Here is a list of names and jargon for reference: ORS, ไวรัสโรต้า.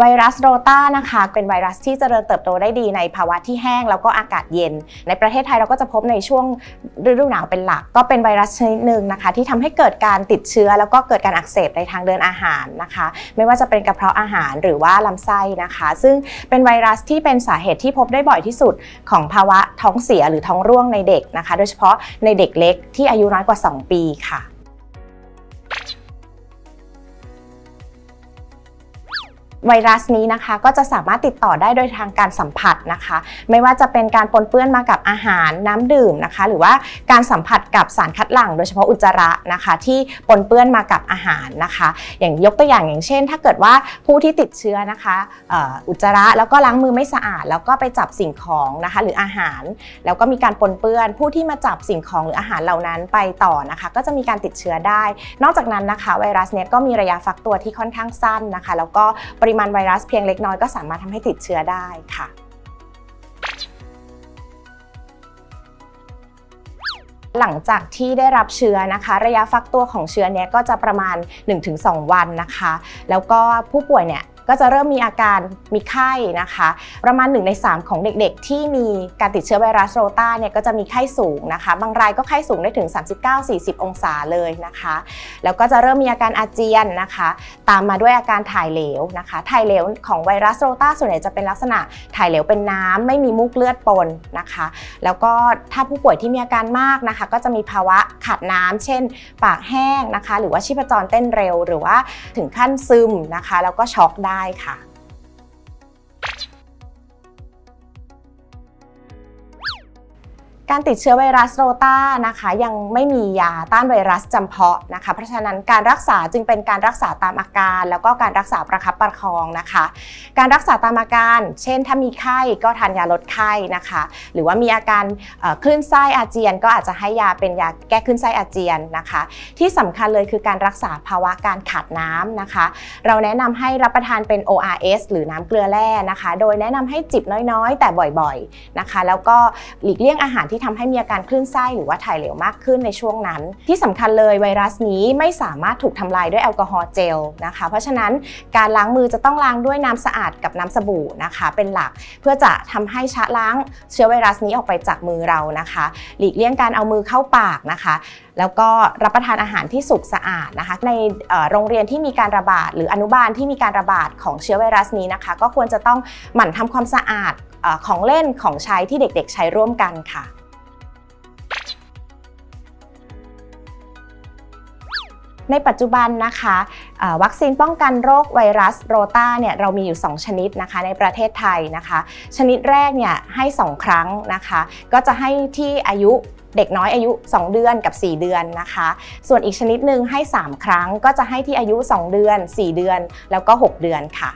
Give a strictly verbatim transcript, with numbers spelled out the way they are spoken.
ไวรัสโรต้านะคะเป็นไวรัสที่เจริญเติบโตได้ดีในภาวะที่แห้งแล้วก็อากาศเย็นในประเทศไทยเราก็จะพบในช่วงฤดูหนาวเป็นหลักก็เป็นไวรัสชนิดหนึ่งนะคะที่ทำให้เกิดการติดเชื้อแล้วก็เกิดการอักเสบในทางเดินอาหารนะคะไม่ว่าจะเป็นกระเพาะอาหารหรือว่าลำไส้นะคะซึ่งเป็นไวรัสที่เป็นสาเหตุที่พบได้บ่อยที่สุดของภาวะท้องเสียหรือท้องร่วงในเด็กนะคะโดยเฉพาะในเด็กเล็กที่อายุน้อยกว่าสองปีค่ะไวรัสนี้นะคะก็จะสามารถติดต่อได้โดยทางการสัมผัสนะคะไม่ว่าจะเป็นการปนเปื้อนมากับอาหารน้ำดื่มนะคะหรือว่าการสัมผัสกับสารคัดหลั่งโดยเฉพาะอุจจาระนะคะที่ปนเปื้อนมากับอาหารนะคะอย่างยกตัวอย่างอย่างเช่นถ้าเกิดว่าผู้ที่ติดเชื้อนะคะอุจจาระแล้วก็ล้างมือไม่สะอาดแล้วก็ไปจับสิ่งของนะคะหรืออาหารแล้วก็มีการปนเปื้อนผู้ที่มาจับสิ่งของหรืออาหารเหล่านั้นไปต่อนะคะก็จะมีการติดเชื้อได้นอกจากนั้นนะคะไวรัสเนี่ยก็มีระยะฟักตัวที่ค่อนข้างสั้นนะคะแล้วก็ปริปริมาณไวรัสเพียงเล็กน้อยก็สามารถทำให้ติดเชื้อได้ค่ะหลังจากที่ได้รับเชื้อนะคะระยะฟักตัวของเชื้อเนี่ยก็จะประมาณ หนึ่งถึงสองวันนะคะแล้วก็ผู้ป่วยเนี่ยก็จะเริ่มมีอาการมีไข้นะคะประมาณหนึ่งในสามของเด็กๆที่มีการติดเชื้อไวรัสโรต้าเนี่ยก็จะมีไข้สูงนะคะบางรายก็ไข้สูงได้ถึง สามสิบเก้าถึงสี่สิบ องศาเลยนะคะแล้วก็จะเริ่มมีอาการอาเจียนนะคะตามมาด้วยอาการถ่ายเหลวนะคะถ่ายเหลวของไวรัสโรต้าส่วนใหญ่จะเป็นลักษณะถ่ายเหลวเป็นน้ำไม่มีมูกเลือดปนนะคะแล้วก็ถ้าผู้ป่วยที่มีอาการมากนะคะก็จะมีภาวะขาดน้ำเช่นปากแห้งนะคะหรือว่าชีพจรเต้นเร็วหรือว่าถึงขั้นซึมนะคะแล้วก็ช็อกได้ได้ค่ะการติดเชื้อไวรัสโรต้านะคะยังไม่มียาต้านไวรัสจำเพาะนะคะเพราะฉะนั้นการรักษาจึงเป็นการรักษาตามอาการแล้วก็การรักษาประคับประคองนะคะการรักษาตามอาการเช่นถ้ามีไข้ก็ทานยาลดไข้นะคะหรือว่ามีอาการคลื่นไส้อาเจียนก็อาจจะให้ยาเป็นยาแก้คลื่นไส้อาเจียนนะคะที่สำคัญเลยคือการรักษาภาวะการขาดน้ำนะคะเราแนะนำให้รับประทานเป็น โอ อาร์ เอส หรือน้ำเกลือแร่นะคะโดยแนะนำให้จิบน้อยๆแต่บ่อยๆนะคะแล้วก็หลีกเลี่ยงอาหารที่ทำให้มีอาการคลื่นไส้หรือว่าถ่ายเหลวมากขึ้นในช่วงนั้นที่สำคัญเลยไวรัสนี้ไม่สามารถถูกทำลายด้วยแอลกอฮอล์เจลนะคะเพราะฉะนั้นการล้างมือจะต้องล้างด้วยน้ำสะอาดกับน้ำสบู่นะคะเป็นหลักเพื่อจะทำให้ชะล้างเชื้อไวรัสนี้ออกไปจากมือเรานะคะหลีกเลี่ยงการเอามือเข้าปากนะคะแล้วก็รับประทานอาหารที่สุกสะอาดนะคะในโรงเรียนที่มีการระบาดหรืออนุบาลที่มีการระบาดของเชื้อไวรัสนี้นะคะก็ควรจะต้องหมั่นทำความสะอาดของเล่นของใช้ที่เด็กๆใช้ร่วมกันค่ะในปัจจุบันนะคะวัคซีนป้องกันโรคไวรัสโรต้าเนี่ยเรามีอยู่สองชนิดนะคะในประเทศไทยนะคะชนิดแรกเนี่ยให้สองครั้งนะคะก็จะให้ที่อายุเด็กน้อยอายุสองเดือนกับสี่เดือนนะคะส่วนอีกชนิดหนึ่งให้สามครั้งก็จะให้ที่อายุสองเดือนสี่เดือนแล้วก็หกเดือนค่ะ